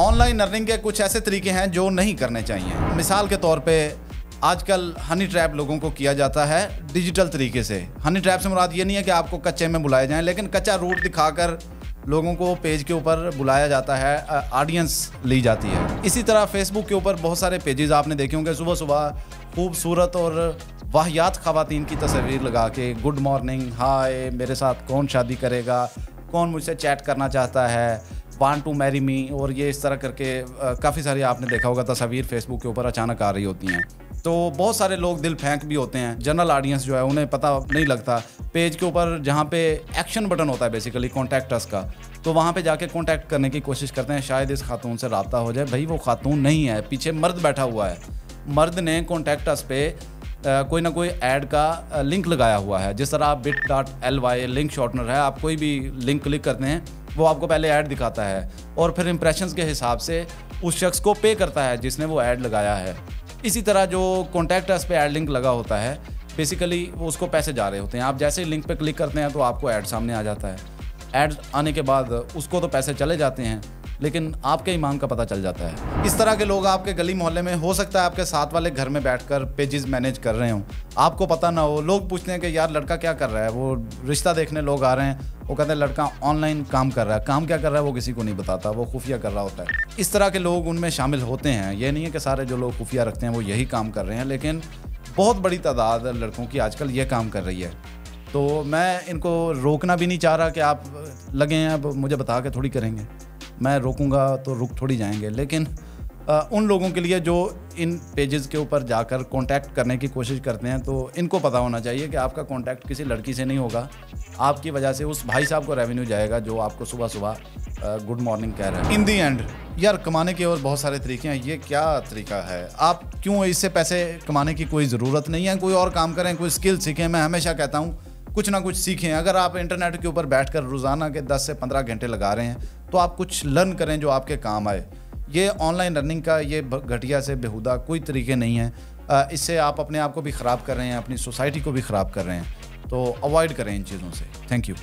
Online earning के कुछ ऐसे तरीके हैं जो नहीं करने चाहिए। मिसाल के तौर पे आजकल हनी ट्रैप लोगों को किया जाता है डिजिटल तरीके से। हनी ट्रैप से मुराद ये नहीं है कि आपको कच्चे में बुलाए जाएं, लेकिन कच्चा रूट दिखाकर लोगों को पेज के ऊपर बुलाया जाता है, ऑडियंस ली जाती है। इसी तरह फेसबुक के ऊपर बहुत सारे पेजेस आपने देखे होंगे, सुबह सुबह खूबसूरत और वाहियात ख़वातीन की तस्वीर लगा के गुड मॉर्निंग, हाय मेरे साथ कौन शादी करेगा, कौन मुझसे चैट करना चाहता है, वांट टू मैरी मी, और ये इस तरह करके काफ़ी सारी आपने देखा होगा तस्वीर फेसबुक के ऊपर अचानक आ रही होती हैं। तो बहुत सारे लोग दिल फेंक भी होते हैं। जनरल ऑडियंस जो है उन्हें पता नहीं लगता। पेज के ऊपर जहाँ पे एक्शन बटन होता है बेसिकली कॉन्टैक्ट अस का, तो वहाँ पे जाके कॉन्टैक्ट करने की कोशिश करते हैं, शायद इस खातून से रब्ता हो जाए। भाई वो खातून नहीं है, पीछे मर्द बैठा हुआ है। मर्द ने कॉन्टैक्ट अस पे कोई ना कोई ऐड का लिंक लगाया हुआ है। जिस तरह आप bit.ly लिंक शॉर्टनर है, आप कोई भी लिंक क्लिक करते हैं वो आपको पहले ऐड दिखाता है और फिर इंप्रेशंस के हिसाब से उस शख्स को पे करता है जिसने वो ऐड लगाया है। इसी तरह जो कॉन्टैक्ट अस पे ऐड लिंक लगा होता है बेसिकली वो उसको पैसे जा रहे होते हैं। आप जैसे ही लिंक पे क्लिक करते हैं तो आपको ऐड सामने आ जाता है। ऐड आने के बाद उसको तो पैसे चले जाते हैं, लेकिन आपके ईमान का पता चल जाता है। इस तरह के लोग आपके गली मोहल्ले में, हो सकता है आपके साथ वाले घर में बैठकर पेजेस मैनेज कर रहे हों, आपको पता ना हो। लोग पूछते हैं कि यार लड़का क्या कर रहा है, वो रिश्ता देखने लोग आ रहे हैं, वो कहते हैं लड़का ऑनलाइन काम कर रहा है। काम क्या कर रहा है वो किसी को नहीं बताता, वो खुफिया कर रहा होता है। इस तरह के लोग उनमें शामिल होते हैं। ये नहीं है कि सारे जो लोग खुफिया रखते हैं वो यही काम कर रहे हैं, लेकिन बहुत बड़ी तादाद लड़कों की आजकल ये काम कर रही है। तो मैं इनको रोकना भी नहीं चाह रहा कि आप लगें अब मुझे बता के थोड़ी करेंगे, मैं रोकूंगा तो रुक थोड़ी जाएंगे। लेकिन उन लोगों के लिए जो इन पेजेस के ऊपर जाकर कांटेक्ट करने की कोशिश करते हैं, तो इनको पता होना चाहिए कि आपका कांटेक्ट किसी लड़की से नहीं होगा। आपकी वजह से उस भाई साहब को रेवेन्यू जाएगा जो आपको सुबह सुबह गुड मॉर्निंग कह रहा है। इन दी एंड यार कमाने के और बहुत सारे तरीके हैं। ये क्या तरीका है, आप क्यों इससे पैसे कमाने की कोई ज़रूरत नहीं है। कोई और काम करें, कोई स्किल सीखें। मैं हमेशा कहता हूँ कुछ ना कुछ सीखें। अगर आप इंटरनेट के ऊपर बैठकर रोज़ाना के 10 से 15 घंटे लगा रहे हैं तो आप कुछ लर्न करें जो आपके काम आए। ये ऑनलाइन रनिंग का ये घटिया से बेहुदा कोई तरीके नहीं है। इससे आप अपने आप को भी ख़राब कर रहे हैं, अपनी सोसाइटी को भी ख़राब कर रहे हैं। तो अवॉइड करें इन चीज़ों से। Thank you.